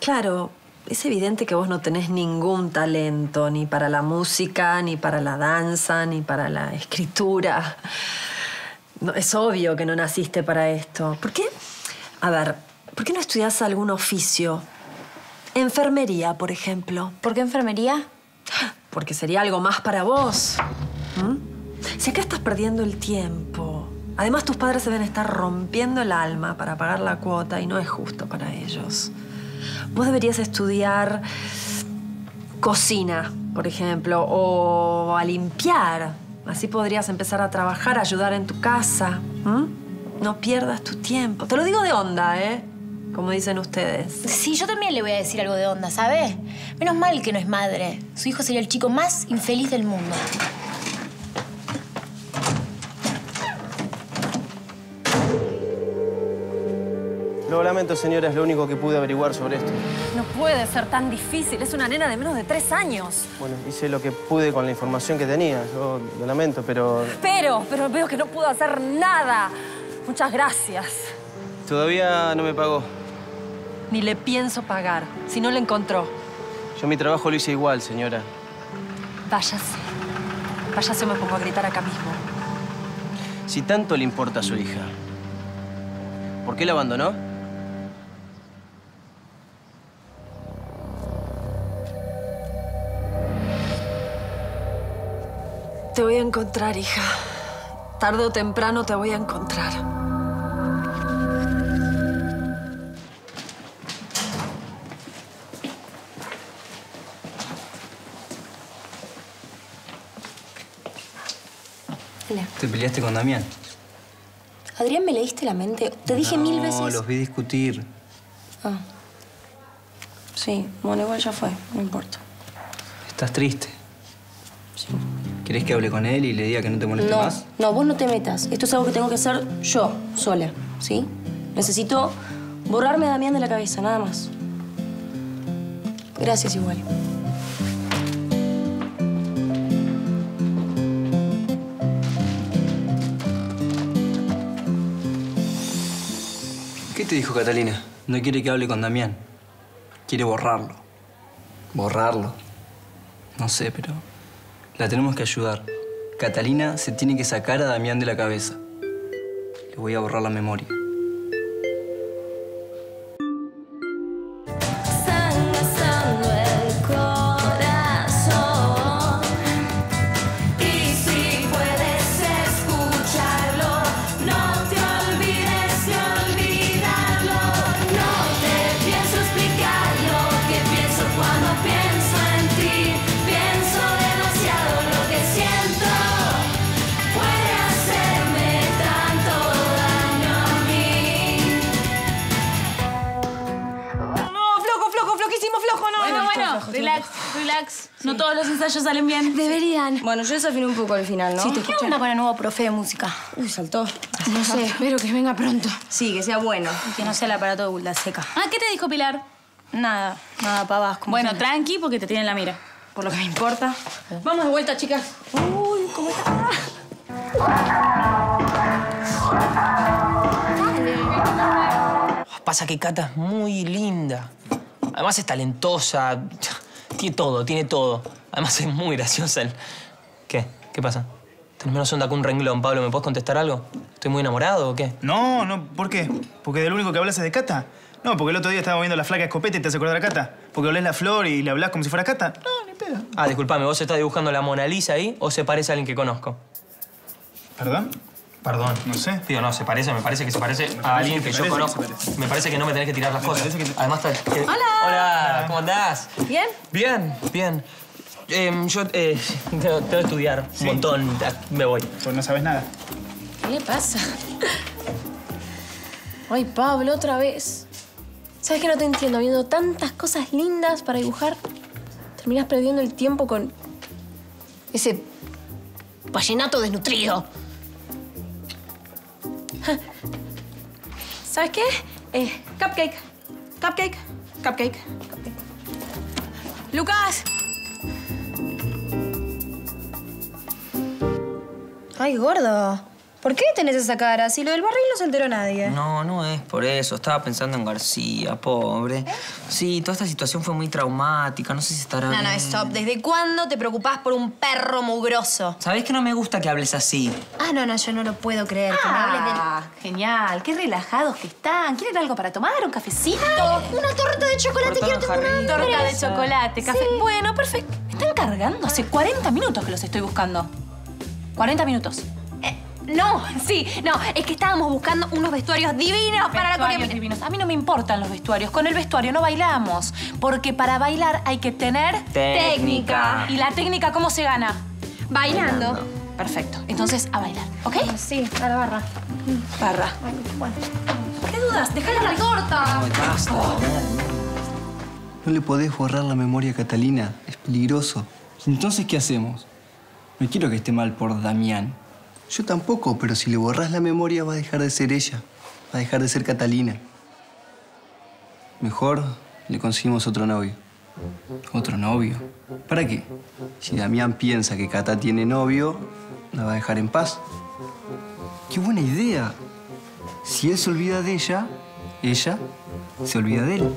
Claro, es evidente que vos no tenés ningún talento, ni para la música, ni para la danza, ni para la escritura. No, es obvio que no naciste para esto. ¿Por qué? A ver, ¿por qué no estudias algún oficio? Enfermería, por ejemplo. ¿Por qué enfermería? Porque sería algo más para vos. Si acá estás perdiendo el tiempo. Además, tus padres se deben estar rompiendo el alma para pagar la cuota y no es justo para ellos. Vos deberías estudiar cocina, por ejemplo, o a limpiar. Así podrías empezar a trabajar, a ayudar en tu casa. ¿Mm? No pierdas tu tiempo. Te lo digo de onda, ¿eh? Como dicen ustedes. Sí, yo también le voy a decir algo de onda, ¿sabes? Menos mal que no es madre. Su hijo sería el chico más infeliz del mundo. Lo lamento, señora. Es lo único que pude averiguar sobre esto. No puede ser tan difícil. Es una nena de menos de tres años. Bueno, hice lo que pude con la información que tenía. Yo lo lamento, pero... Pero, pero veo que no pudo hacer nada. Muchas gracias. Todavía no me pagó. Ni le pienso pagar, si no le encontró. Yo mi trabajo lo hice igual, señora. Váyase. Váyase o me pongo a gritar acá mismo. Si tanto le importa a su hija, ¿por qué la abandonó? Te voy a encontrar, hija. Tarde o temprano te voy a encontrar. ¿Te peleaste con Damián? Adrián, ¿me leíste la mente? Te dije no, mil veces... No, los vi discutir. Ah. Sí, bueno, igual ya fue. No importa. ¿Estás triste? Sí. ¿Querés que hable con él y le diga que no te moleste no, más? No, vos no te metas. Esto es algo que tengo que hacer yo, sola. ¿Sí? Necesito borrarme a Damián de la cabeza, nada más. Gracias igual. ¿Qué te dijo Catalina? No quiere que hable con Damián. Quiere borrarlo. ¿Borrarlo? No sé, pero la tenemos que ayudar. Catalina se tiene que sacar a Damián de la cabeza. Le voy a borrar la memoria. No todos los ensayos salen bien. Deberían. Bueno, yo desafiné un poco al final, ¿no? Sí, te escuché. ¿Qué onda con el nuevo profe de música? Uy, saltó. No sé, espero que venga pronto. Sí, que sea bueno. Y que no sea el aparato de Bulda Seca. Ah, ¿qué te dijo Pilar? Nada, nada, pavas. Bueno, tranqui, porque te tienen la mira. Por lo que me importa. Vamos de vuelta, chicas. Uy, ¿cómo está? Pasa que Cata es muy linda. Además es talentosa. Tiene todo, tiene todo. Además, es muy graciosa. El... ¿Qué? ¿Qué pasa? Tenés menos onda que un renglón, Pablo. ¿Me podés contestar algo? ¿Estoy muy enamorado o qué? No, no. ¿Por qué? ¿Porque de lo único que hablas es de Cata? No, porque el otro día estaba viendo la flaca escopeta y te hace acordar a Cata. Porque olés la flor y le hablás como si fuera Cata. No, ni pedo. Ah, disculpame. ¿Vos estás dibujando la Mona Lisa ahí o se parece a alguien que conozco? ¿Perdón? Perdón. No sé. Tío, no, se parece, me parece que se parece a alguien que yo conozco. Me parece que no me tenés que tirar las cosas. Además está... ¡Hola! ¡Hola! ¿Cómo andás? ¿Bien? Bien, bien. Eh, yo eh, tengo que estudiar un montón. Me voy. Pues no sabes nada. ¿Qué le pasa? Ay, Pablo, otra vez. ¿Sabes que no te entiendo? Viendo tantas cosas lindas para dibujar, terminás perdiendo el tiempo con ese vallenato desnutrido. ¿Sabes qué? Eh, cupcake. Cupcake. Cupcake. Cupcake. ¡Lucas! Ay, gordo. ¿Por qué tenés esa cara? Si lo del barril no se enteró nadie. No, no es por eso. Estaba pensando en García, pobre. ¿Eh? Sí, toda esta situación fue muy traumática. No sé si estará... No, no, stop. ¿Desde cuándo te preocupás por un perro mugroso? ¿Sabés que no me gusta que hables así? Ah, no, no, yo no lo puedo creer. Ah, que me hables del... genial. Qué relajados que están. ¿Quieren algo para tomar? ¿Un cafecito? Ay, una torta de chocolate. Quiero tener una torta de chocolate, café. Sí. Bueno, perfecto. Me están cargando. Hace cuarenta minutos que los estoy buscando. cuarenta minutos. Eh, no, sí, no. Es que estábamos buscando unos vestuarios divinos para la coreografía. Divinos. A mí no me importan los vestuarios. Con el vestuario no bailamos. Porque para bailar hay que tener... Técnica. ¿Y la técnica cómo se gana? Bailando. Bailando. Perfecto. Entonces, a bailar, ¿ok? Sí, a la barra. Barra. Ay, bueno. ¿Qué dudas? ¡Dejale la torta! No, basta. Oh. No le podés borrar la memoria a Catalina. Es peligroso. Entonces, ¿qué hacemos? No quiero que esté mal por Damián. Yo tampoco, pero si le borrás la memoria va a dejar de ser ella. Va a dejar de ser Catalina. Mejor le conseguimos otro novio. ¿Otro novio? ¿Para qué? Si Damián piensa que Cata tiene novio, la va a dejar en paz. ¡Qué buena idea! Si él se olvida de ella, ella se olvida de él.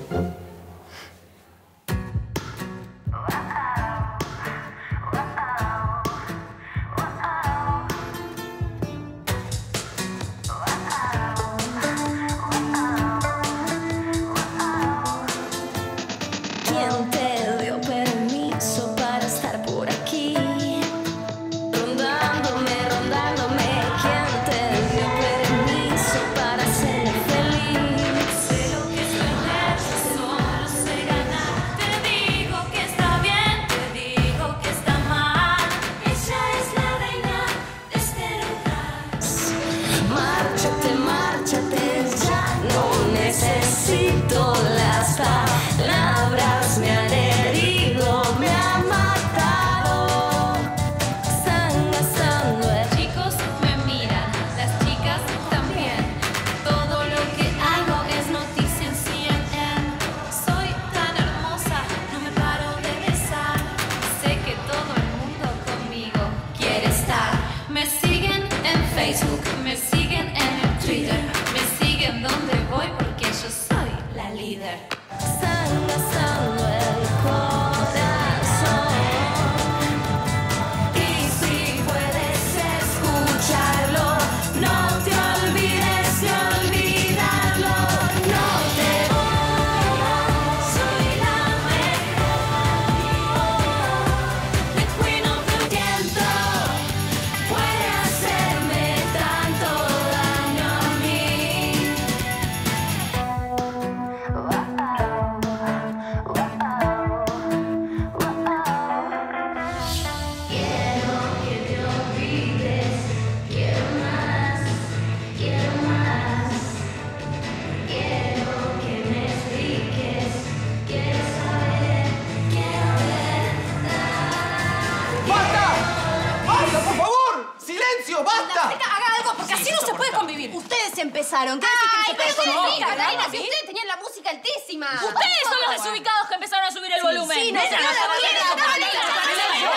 Empezaron. ¿Qué Ay, pero ¿cómo no, explica, Catalina? Si ustedes tenían la música altísima. Ustedes son los desubicados que empezaron a subir el volumen. Sí, sí, no, no, no,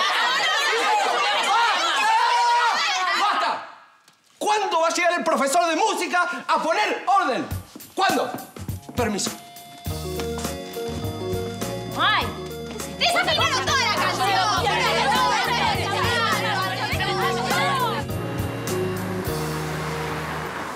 no, no, ¡basta! ¿Cuándo va a llegar el profesor de música a poner orden? ¿Cuándo? Permiso. Ay, desafinaron toda la canción.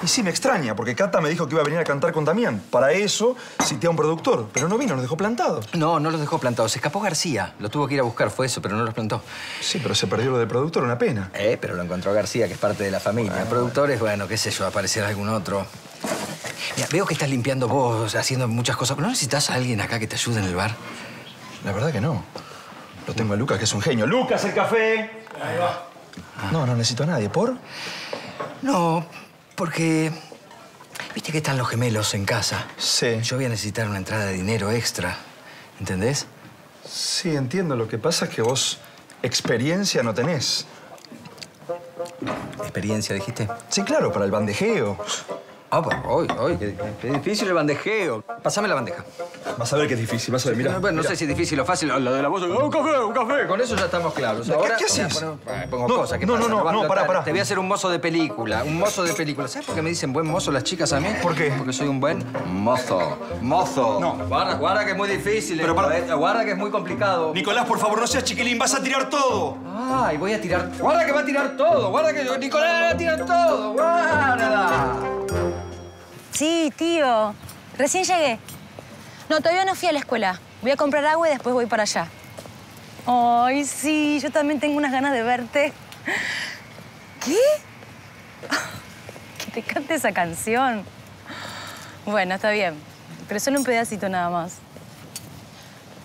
Sí, me extraña, porque Cata me dijo que iba a venir a cantar con Damián. Para eso cité a un productor, pero no vino, nos dejó plantados. No, no los dejó plantados. Se escapó García. Lo tuvo que ir a buscar, fue eso, pero no los plantó. Sí, pero se perdió lo del productor, una pena. Eh, pero lo encontró García, que es parte de la familia. Bueno, productores, bueno, qué sé yo, aparecerá algún otro. Mira, veo que estás limpiando vos, haciendo muchas cosas. ¿No necesitas a alguien acá que te ayude en el bar? La verdad que no. Lo tengo a Lucas, que es un genio. ¡Lucas, el café! Ahí va. Ah. No, no necesito a nadie. ¿Por? No... Porque, viste que están los gemelos en casa. Sí. Yo voy a necesitar una entrada de dinero extra, ¿entendés? Sí, entiendo. Lo que pasa es que vos experiencia no tenés. ¿Experiencia, dijiste? Sí, claro, para el bandejeo. Ah, pues, hoy, hoy. Qué, qué difícil el bandejeo. Pasame la bandeja. Vas a ver que es difícil, vas a ver, mirá. No, bueno, no mirá. Sé si es difícil o fácil, lo de la voz. ¡Oh, un café, un café! Con eso ya estamos claros. ¿Qué, ahora, ¿qué haces? Poner, pongo no, cosas, ¿qué no, pasa? No, no, no, no, pará, pará. Te voy a hacer un mozo de película, un mozo de película. ¿Sabes por qué me dicen buen mozo las chicas a mí? ¿Por qué? Porque soy un buen mozo. ¡Mozo! No. Guarda, guarda que es muy difícil. Pero para... Guarda que es muy complicado. Nicolás, por favor, no seas chiquilín, vas a tirar todo. Ay, voy a tirar... Guarda que va a tirar todo, guarda que... Nicolás va a tirar todo, guarda. Sí, tío. Recién llegué. No, todavía no fui a la escuela. Voy a comprar agua y después voy para allá. Ay, sí, yo también tengo unas ganas de verte. ¿Qué? Que te cante esa canción. Bueno, está bien, pero solo un pedacito nada más.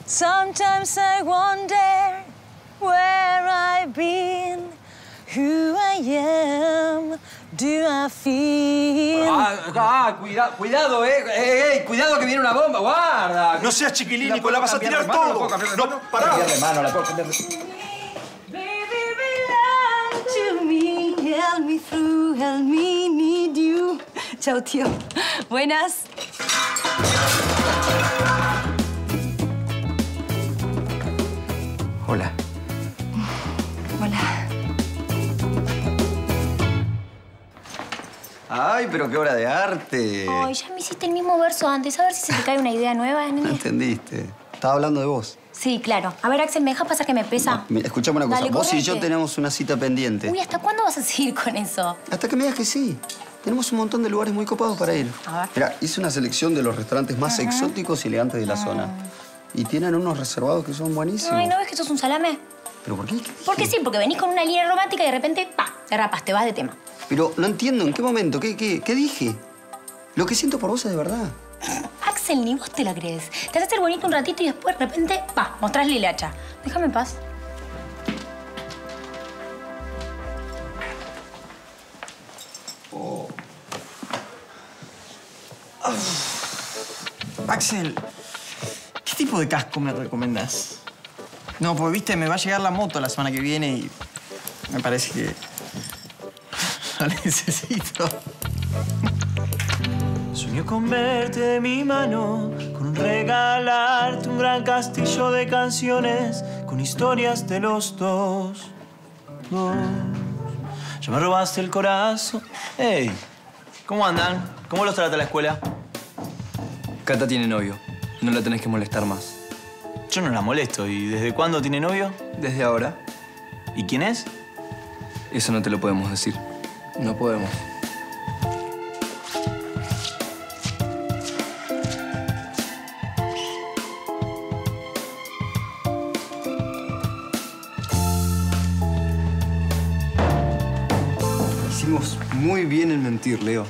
Sometimes I wonder where I've been, who I am, do I feel. Ah, ah cuidado, cuidado, eh. Ey, ey, cuidado que viene una bomba, guarda. No seas chiquilín, Nico, la vas a tirar todo. No, no, pará. La mano, la puedo cambiar de... Help me through, help me, need you. Chao, tío. Buenas. Hola. Hola. Ay, pero qué obra de arte. Ay, ya me hiciste el mismo verso antes. A ver si se te cae una idea nueva, niña. No entendiste. Estaba hablando de vos. Sí, claro. A ver, Axel, ¿me dejas pasar que me pesa? No, escuchame una cosa. Dale, vos correte. Y yo tenemos una cita pendiente. Uy, ¿hasta cuándo vas a seguir con eso? Hasta que me digas que sí. Tenemos un montón de lugares muy copados para ir. A ver. Mirá, hice una selección de los restaurantes más uh-huh. exóticos y elegantes de la uh-huh. zona. Y tienen unos reservados que son buenísimos. Ay, ¿no ves que sos un salame? ¿Pero por qué? ¿Qué Porque sí, porque venís con una línea romántica y de repente, pa, te rapas, te vas de tema. Pero no entiendo, ¿en qué momento? ¿Qué, qué, qué dije? Lo que siento por vos es de verdad. Axel, ni vos te la crees. Te haces el bonito un ratito y después, de repente, pa, mostrasle el hacha. Déjame en paz. Oh. Oh. Axel, ¿qué tipo de casco me recomendás? No, porque, viste, me va a llegar la moto la semana que viene y me parece que la necesito. Soñé con verte de mi mano, con regalarte un gran castillo de canciones, con historias de los dos, dos. Ya me robaste el corazón. Hey, ¿cómo andan? ¿Cómo los trata la escuela? Cata tiene novio. No la tenés que molestar más. Yo no la molesto. ¿Y desde cuándo tiene novio? Desde ahora. ¿Y quién es? Eso no te lo podemos decir. No podemos. Hicimos muy bien en mentir, Leo.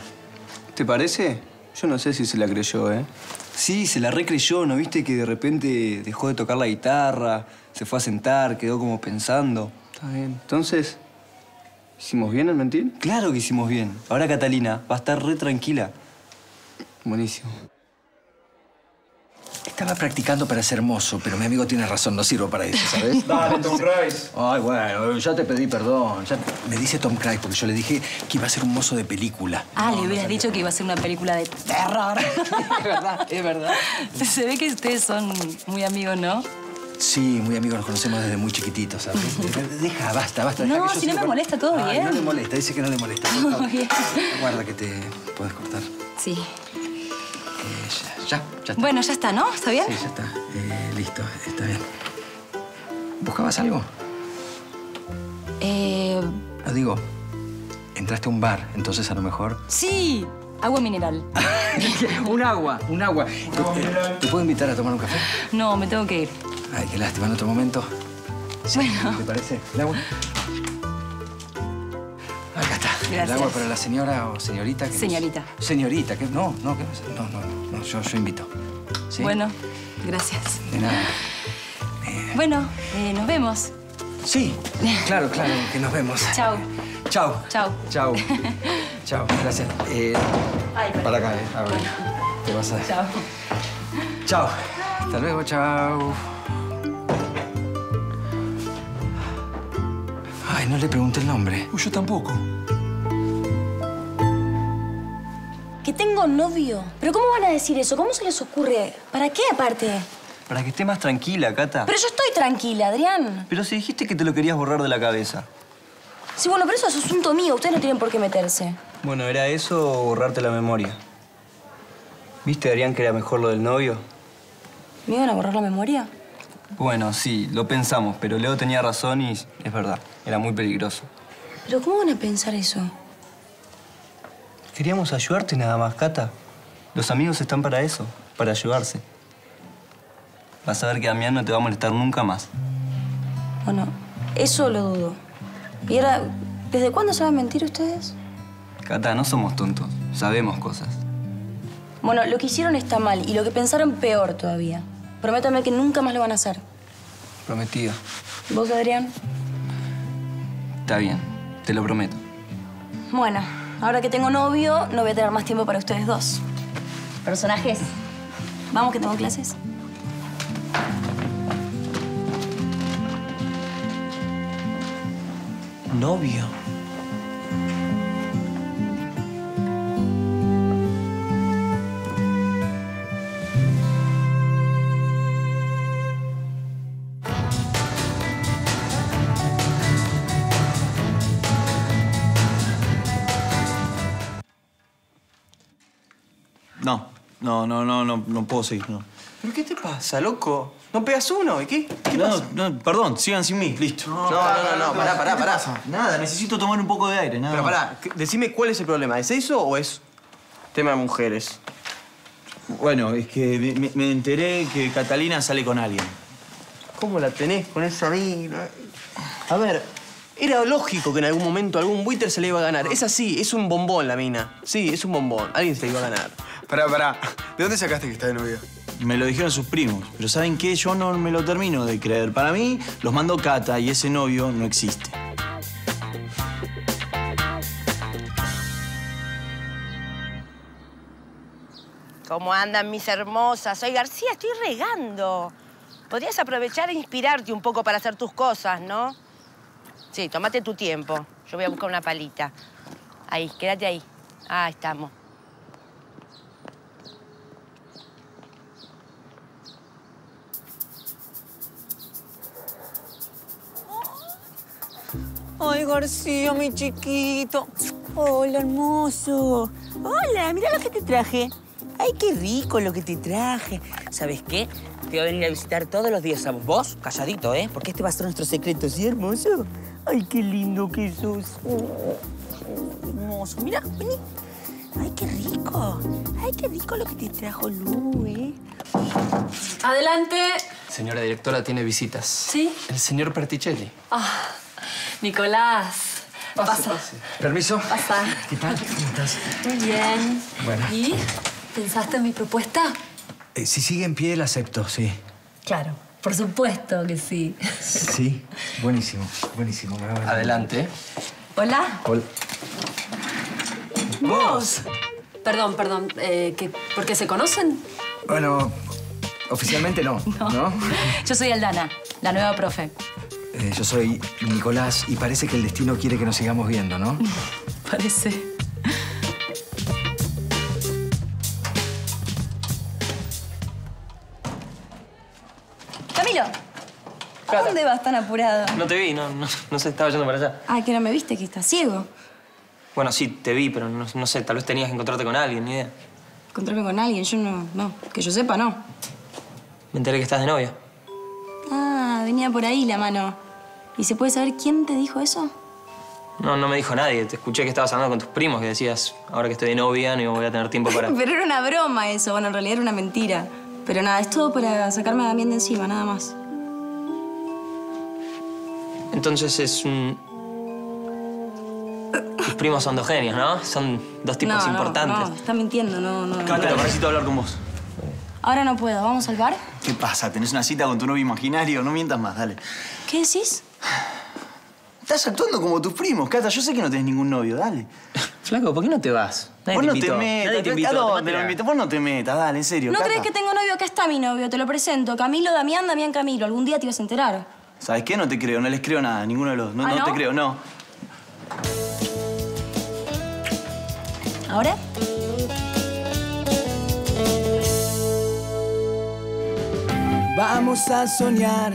¿Te parece? Yo no sé si se la creyó, ¿eh? Sí, se la recreyó, ¿no viste? Que de repente dejó de tocar la guitarra, se fue a sentar, quedó como pensando. Está bien. Entonces, ¿hicimos bien en mentir? Claro que hicimos bien. Ahora Catalina va a estar re tranquila. Buenísimo. Estaba practicando para ser mozo, pero mi amigo tiene razón, no sirvo para eso, ¿sabes? Dale, Tom Cruise. Ay, bueno, ya te pedí perdón. Ya... Me dice Tom Cruise porque yo le dije que iba a ser un mozo de película. Ah, no, le hubieras no dicho que iba a ser una película de terror. Es verdad, es verdad. Se ve que ustedes son muy amigos, ¿no? Sí, muy amigos, nos conocemos desde muy chiquititos, ¿sabes? Deja, basta, basta. No, si no me molesta, todo bien. No le molesta, dice que no le molesta. Todo bien. Guarda que te puedes cortar. Sí. Eh, ya, ya, ya está. Bueno, ya está, ¿no? ¿Está bien? Sí, ya está. Eh, listo, está bien. ¿Buscabas algo? Eh... No, digo, entraste a un bar, entonces a lo mejor... ¡Sí! Agua mineral. Un agua, un agua. No, eh, ¿te puedo invitar a tomar un café? No, me tengo que ir. Ay, qué lástima, en otro momento. Sí, bueno. ¿Te parece? ¿El agua? Acá está. Gracias. El agua para la señora o señorita. Que señorita. Nos... Señorita, ¿qué? No, no, ¿qué? No, no, no, no, yo, yo invito. ¿Sí? Bueno, gracias. De nada. Eh... Bueno, eh, nos vemos. Sí, claro, claro, que nos vemos. Chao. Chao. Chao. Chao. Chao, gracias. Eh, Ay, para, para acá, eh. A ver. Bueno. Te vas a... Chao. Chao. Hasta luego, chao. Ay, no le pregunté el nombre. Uy, yo tampoco. Que tengo novio. ¿Pero cómo van a decir eso? ¿Cómo se les ocurre? ¿Para qué, aparte? Para que esté más tranquila, Cata. Pero yo estoy tranquila, Adrián. Pero si dijiste que te lo querías borrar de la cabeza. Sí, bueno, pero eso es asunto mío. Ustedes no tienen por qué meterse. Bueno, ¿era eso o borrarte la memoria? ¿Viste, Adrián, que era mejor lo del novio? ¿Me iban a borrar la memoria? Bueno, sí, lo pensamos, pero Leo tenía razón y es verdad. Era muy peligroso. ¿Pero cómo van a pensar eso? Queríamos ayudarte nada más, Cata. Los amigos están para eso, para ayudarse. Vas a ver que Damián no te va a molestar nunca más. Bueno, eso lo dudo. Y ahora, ¿Desde cuándo saben mentir ustedes? Cata, no somos tontos. Sabemos cosas. Bueno, lo que hicieron está mal y lo que pensaron peor todavía. Prométame que nunca más lo van a hacer. Prometido. ¿Vos, Adrián? Está bien. Te lo prometo. Bueno, ahora que tengo novio, no voy a tener más tiempo para ustedes dos. Personajes. Vamos, que tengo clases. Novio. No, no, no, no, no, no puedo seguir, no. ¿Pero qué te pasa, loco? ¿No pegas uno? ¿Y qué? ¿Qué no, pasa? No, perdón, sigan sin mí, listo. No, no, no, no, no pará, pará, pará. Nada, necesito tomar un poco de aire, nada. Pero pará, decime cuál es el problema, ¿es eso o es tema de mujeres? Bueno, es que me, me enteré que Catalina sale con alguien. ¿Cómo la tenés con esa mina? A ver, era lógico que en algún momento algún buitre se le iba a ganar. Es así, es un bombón la mina. Sí, es un bombón, alguien se le iba a ganar. Pará, pará. ¿De dónde sacaste que está de novia? Me lo dijeron sus primos. Pero ¿saben qué? Yo no me lo termino de creer. Para mí, los mandó Cata y ese novio no existe. ¿Cómo andan mis hermosas? Soy García, estoy regando. Podrías aprovechar e inspirarte un poco para hacer tus cosas, ¿no? Sí, tómate tu tiempo. Yo voy a buscar una palita. Ahí, quédate ahí. Ahí estamos. Ay, García, mi chiquito. Hola, hermoso. Hola, mirá lo que te traje. Ay, qué rico lo que te traje. ¿Sabes qué? Te voy a venir a visitar todos los días a vos. Vos, calladito, ¿eh? Porque este va a ser nuestro secreto, ¿sí, hermoso? Ay, qué lindo que sos. Oh, hermoso. Mirá, vení. Ay, qué rico. Ay, qué rico lo que te trajo Lu, ¿eh? Adelante. Señora directora, tiene visitas. ¿Sí? El señor Perticelli. Ah. Nicolás, pase, pasa. Pase. Permiso. Pasa. ¿Qué tal? ¿Cómo estás? Muy bien. Bueno. ¿Y pensaste en mi propuesta? Eh, si sigue en pie, la acepto, sí. Claro, por supuesto que sí. Sí, buenísimo, buenísimo. Adelante. Hola. Hola. ¿Vos? Perdón, perdón. Eh, ¿qué, ¿Por qué se conocen? Bueno, oficialmente no. No. ¿No? Yo soy Aldana, la nueva profe. Eh, yo soy Nicolás y parece que el destino quiere que nos sigamos viendo, ¿no? Parece. ¡Camilo! ¿A dónde vas tan apurado? No te vi, no, no, no sé, estaba yendo para allá. Ah, que no me viste, que estás ciego. Bueno, sí, te vi, pero no, no sé, tal vez tenías que encontrarte con alguien, ni idea. ¿Encontrarme con alguien? Yo no, no, que yo sepa, no. Me enteré que estás de novia. Ah, venía por ahí la mano. ¿Y se puede saber quién te dijo eso? No, no me dijo nadie. Te escuché que estabas hablando con tus primos, que decías, ahora que estoy de novia no voy a tener tiempo para... Pero era una broma eso. Bueno, en realidad era una mentira. Pero nada, es todo para sacarme a Damián de encima, nada más. Entonces es un... Tus primos son dos genios, ¿no? Son dos tipos no, importantes. No, no, está mintiendo, no, no. Cata, no, necesito hablar con vos. Ahora no puedo. ¿Vamos al bar? ¿Qué pasa? ¿Tenés una cita con tu novio imaginario? No mientas más, dale. ¿Qué decís? Estás actuando como tus primos, Cata. Yo sé que no tenés ningún novio, dale. Flaco, ¿por qué no te vas? Nadie vos te invitó. No te metas. Nadie te invitó. ¿A dónde lo invitó? Vos no te metas, dale, en serio, ¿No Cata? crees que tengo novio? Acá está mi novio, te lo presento. Camilo, Damián, Damián, Camilo. Algún día te ibas a enterar. ¿Sabes qué? No te creo, no les creo nada. Ninguno de los dos. No, ¿Ah, no? no te creo, no. ¿Ahora? Vamos a soñar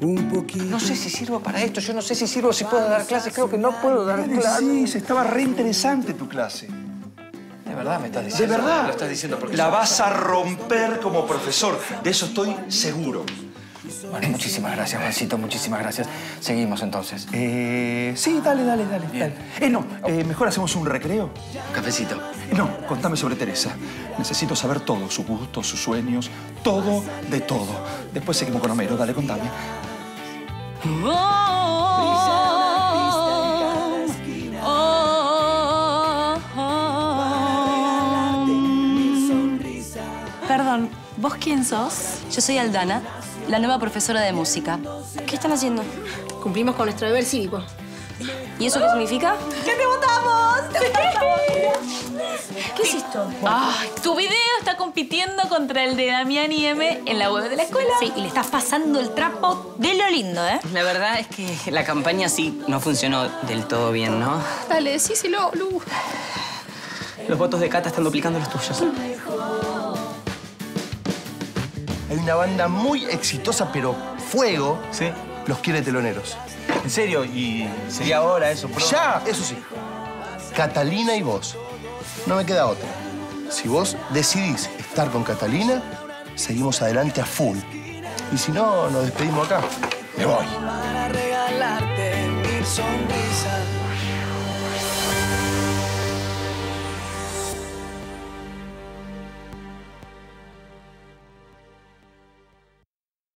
un poquito. No sé si sirvo para esto, yo no sé si sirvo, si puedo dar clases. Creo que no puedo dar clases. Sí, se estaba re interesante tu clase. De verdad me estás diciendo. De verdad. Lo estás diciendo porque la vas a romper como profesor. De eso estoy seguro. Bueno, muchísimas gracias, Juancito, muchísimas gracias. Seguimos entonces. Eh, sí, dale, dale, dale. dale. Eh, no, eh, mejor hacemos un recreo. Cafecito. No, contame sobre Teresa. Necesito saber todo, sus gustos, sus sueños, todo de todo. Después seguimos con Homero, dale, contame. Oh, oh, oh, oh. ¿Vos quién sos? Yo soy Aldana, la nueva profesora de música. ¿Qué están haciendo? Cumplimos con nuestro deber cívico. ¿Y eso qué significa? ¡Que te votamos! ¿Qué es esto? Ah, tu video está compitiendo contra el de Damián y M en la web de la escuela. Sí, y le estás pasando el trapo de lo lindo, ¿eh? La verdad es que la campaña sí no funcionó del todo bien, ¿no? Dale, decíselo, Lu. Los votos de Cata están duplicando los tuyos. Hay una banda muy exitosa, pero fuego, ¿sí? Los quiere teloneros. ¿En serio? ¿Y sería ahora eso? Pronto? ¡Ya! Eso sí. Catalina y vos. No me queda otra. Si vos decidís estar con Catalina, seguimos adelante a full. Y si no, nos despedimos acá. Me voy. Para regalarte mil sonrisas.